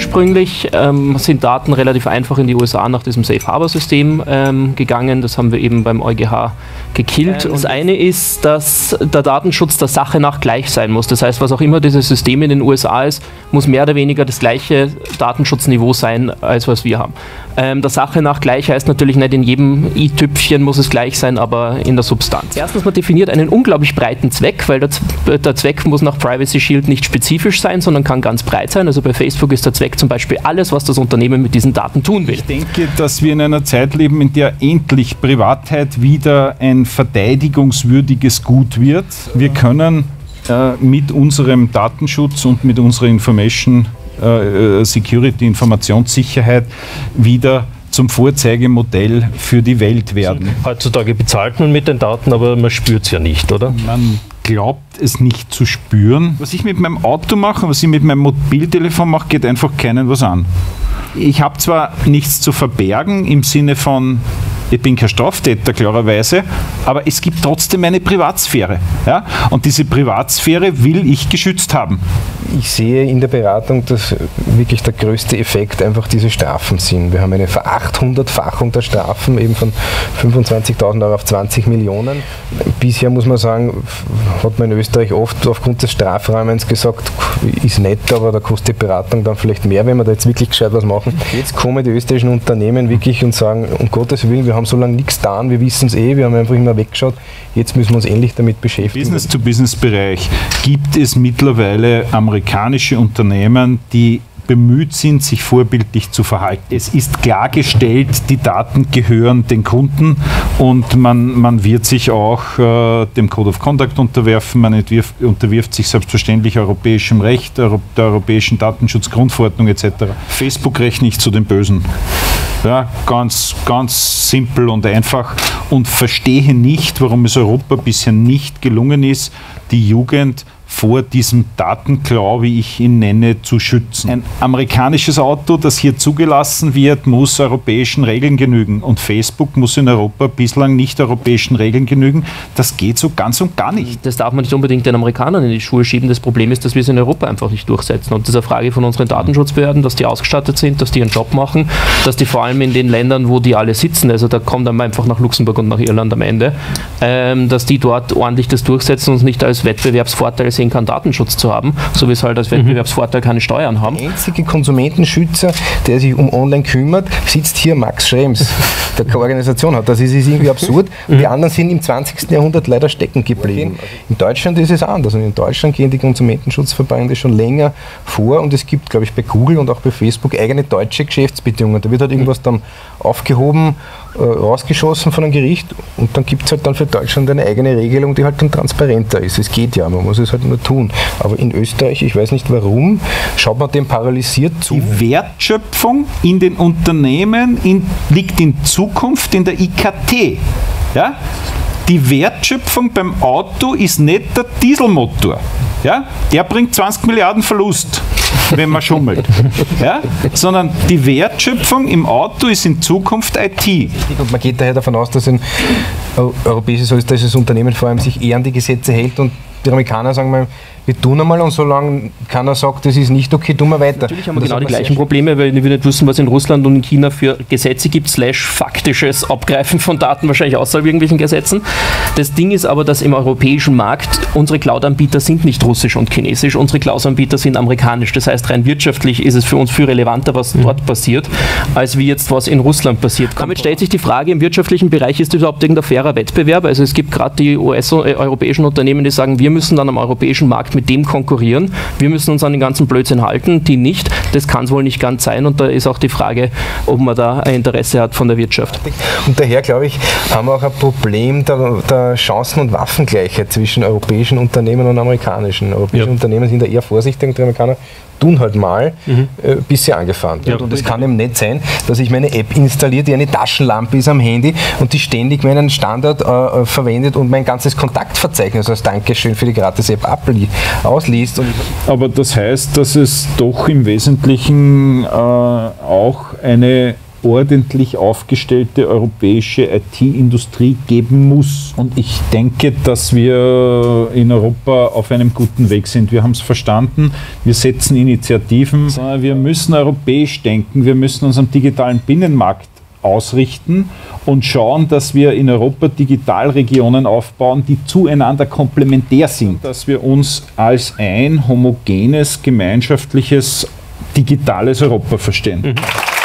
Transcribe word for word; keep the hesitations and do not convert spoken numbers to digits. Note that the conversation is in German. ursprünglich ähm, sind Daten relativ einfach in die U S A nach diesem Safe Harbor System ähm, gegangen. Das haben wir eben beim EuGH gekillt. Ähm, das eine ist, dass der Datenschutz der Sache nach gleich sein muss. Das heißt, was auch immer dieses System in den U S A ist, muss mehr oder weniger das gleiche Datenschutzniveau sein, als was wir haben. Ähm, der Sache nach gleich heißt natürlich nicht, in jedem i-Tüpfchen muss es gleich sein, aber in der Substanz. Erstens, man definiert einen unglaublich breiten Zweck, weil der, der Zweck muss nach Privacy Shield nicht spezifisch sein, sondern kann ganz breit sein. Also bei Facebook ist der Zweck zum Beispiel alles, was das Unternehmen mit diesen Daten tun will. Ich denke, dass wir in einer Zeit leben, in der endlich Privatheit wieder ein verteidigungswürdiges Gut wird. Wir können äh, mit unserem Datenschutz und mit unserer Information äh, Security, Informationssicherheit wieder zum Vorzeigemodell für die Welt werden. Heutzutage bezahlt man mit den Daten, aber man spürt es ja nicht, oder? Man glaubt es nicht zu spüren. Was ich mit meinem Auto mache, was ich mit meinem Mobiltelefon mache, geht einfach keinen was an. Ich habe zwar nichts zu verbergen im Sinne von, ich bin kein Straftäter klarerweise, aber es gibt trotzdem eine Privatsphäre. Ja? Und diese Privatsphäre will ich geschützt haben. Ich sehe in der Beratung, dass wirklich der größte Effekt einfach diese Strafen sind. Wir haben eine verachthundertfachung der Strafen, eben von fünfundzwanzigtausend Euro auf zwanzig Millionen. Bisher muss man sagen, hat man in Österreich oft aufgrund des Strafrahmens gesagt, ist nett, aber da kostet die Beratung dann vielleicht mehr, wenn wir da jetzt wirklich gescheit was machen. Jetzt kommen die österreichischen Unternehmen wirklich und sagen, um Gottes Willen, wir haben so lange nichts getan, wir wissen es eh, wir haben einfach immer weggeschaut, jetzt müssen wir uns endlich damit beschäftigen. Im Business-to-Business-Bereich gibt es mittlerweile amerikanische Unternehmen, die bemüht sind, sich vorbildlich zu verhalten. Es ist klargestellt, die Daten gehören den Kunden und man, man wird sich auch äh, dem Code of Conduct unterwerfen, man entwirft, unterwirft sich selbstverständlich europäischem Recht, der europäischen Datenschutz-Grundverordnung et cetera. Facebook rechne ich zu den Bösen. Ja, ganz, ganz simpel und einfach, und verstehe nicht, warum es Europa bisher nicht gelungen ist, die Jugend vor diesem Datenklau, wie ich ihn nenne, zu schützen. Ein amerikanisches Auto, das hier zugelassen wird, muss europäischen Regeln genügen. Und Facebook muss in Europa bislang nicht europäischen Regeln genügen. Das geht so ganz und gar nicht. Das darf man nicht unbedingt den Amerikanern in die Schuhe schieben. Das Problem ist, dass wir es in Europa einfach nicht durchsetzen. Und das ist eine Frage von unseren Datenschutzbehörden, dass die ausgestattet sind, dass die ihren Job machen, dass die vor allem in den Ländern, wo die alle sitzen, also da kommt dann einfach nach Luxemburg und nach Irland am Ende, ähm, dass die dort ordentlich das durchsetzen und es nicht als Wettbewerbsvorteil sehen kann, Datenschutz zu haben, so wie es halt als Wettbewerbsvorteil keine Steuern haben. Der einzige Konsumentenschützer, der sich um Online kümmert, sitzt hier Max Schrems, der keine Organisation hat. Das ist irgendwie absurd. Und die anderen sind im zwanzigsten Jahrhundert leider stecken geblieben. In Deutschland ist es anders. Und in Deutschland gehen die Konsumentenschutzverbände schon länger vor und es gibt, glaube ich, bei Google und auch bei Facebook eigene deutsche Geschäftsbedingungen. Da wird halt irgendwas dann aufgehoben, äh, rausgeschossen von einem Gericht und dann gibt es halt dann für Deutschland eine eigene Regelung, die halt dann transparenter ist. Es geht ja, man muss es halt nur tun. Aber in Österreich, ich weiß nicht warum, schaut man dem paralysiert zu. Die Wertschöpfung in den Unternehmen in, liegt in Zukunft in der I K T. Ja? Die Wertschöpfung beim Auto ist nicht der Dieselmotor. Ja? Der bringt zwanzig Milliarden Verlust, wenn man schummelt. Ja? Sondern die Wertschöpfung im Auto ist in Zukunft I T. Und man geht daher davon aus, dass ein europäisches, österreichisches Unternehmen vor allem sich eher an die Gesetze hält, und die Amerikaner sagen mal, wir tun einmal, und solange keiner sagt, das ist nicht okay, tun wir weiter. Natürlich haben wir genau die gleichen Probleme, weil wir nicht wissen, was in Russland und in China für Gesetze gibt, slash faktisches Abgreifen von Daten, wahrscheinlich außerhalb irgendwelchen Gesetzen. Das Ding ist aber, dass im europäischen Markt unsere Cloud-Anbieter sind nicht russisch und chinesisch, unsere Cloud-Anbieter sind amerikanisch. Das heißt, rein wirtschaftlich ist es für uns viel relevanter, was mhm. dort passiert, als wie jetzt was in Russland passiert. Damit stellt sich die Frage, im wirtschaftlichen Bereich ist überhaupt irgendein fairer Wettbewerb? Also es gibt gerade die U S- und europäischen Unternehmen, die sagen, wir müssen dann am europäischen Markt mit dem konkurrieren. Wir müssen uns an den ganzen Blödsinn halten, die nicht. Das kann es wohl nicht ganz sein, und da ist auch die Frage, ob man da ein Interesse hat von der Wirtschaft. Und daher, glaube ich, haben wir auch ein Problem der, der Chancen- und Waffengleichheit zwischen europäischen Unternehmen und amerikanischen. Europäische ja. Unternehmen sind da eher vorsichtig, und die Amerikaner tun halt mal, mhm. äh, bis sie angefahren wird. Ja, und es kann eben nicht sein, dass ich meine App installiere, die eine Taschenlampe ist am Handy und die ständig meinen Standard äh, verwendet und mein ganzes Kontaktverzeichnis als Dankeschön für die Gratis-App ausliest. Und aber das heißt, dass es doch im Wesentlichen äh, auch eine ordentlich aufgestellte europäische I T-Industrie geben muss. Und ich denke, dass wir in Europa auf einem guten Weg sind. Wir haben es verstanden, wir setzen Initiativen. Wir müssen europäisch denken, wir müssen uns am digitalen Binnenmarkt ausrichten und schauen, dass wir in Europa Digitalregionen aufbauen, die zueinander komplementär sind. Dass wir uns als ein homogenes, gemeinschaftliches, digitales Europa verstehen. Mhm.